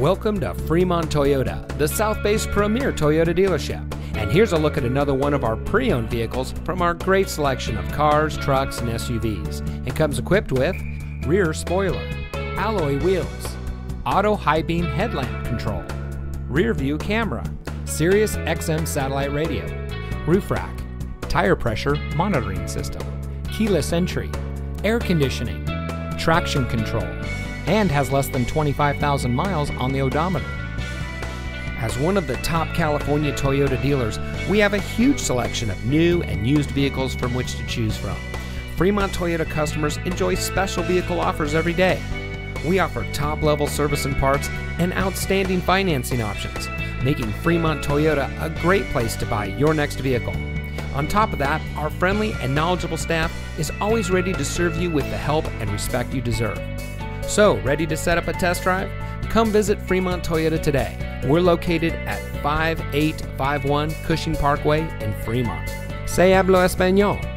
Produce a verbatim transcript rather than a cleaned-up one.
Welcome to Fremont Toyota, the South Bay's premier Toyota dealership. And here's a look at another one of our pre-owned vehicles from our great selection of cars, trucks, and S U Vs. It comes equipped with rear spoiler, alloy wheels, auto high beam headlamp control, rear view camera, Sirius X M satellite radio, roof rack, tire pressure monitoring system, keyless entry, air conditioning, traction control, and has less than twenty-five thousand miles on the odometer. As one of the top California Toyota dealers, we have a huge selection of new and used vehicles from which to choose from. Fremont Toyota customers enjoy special vehicle offers every day. We offer top-level service and parts and outstanding financing options, making Fremont Toyota a great place to buy your next vehicle. On top of that, our friendly and knowledgeable staff is always ready to serve you with the help and respect you deserve. So, ready to set up a test drive? Come visit Fremont Toyota today. We're located at five eight five one Cushing Parkway in Fremont. Se habla español.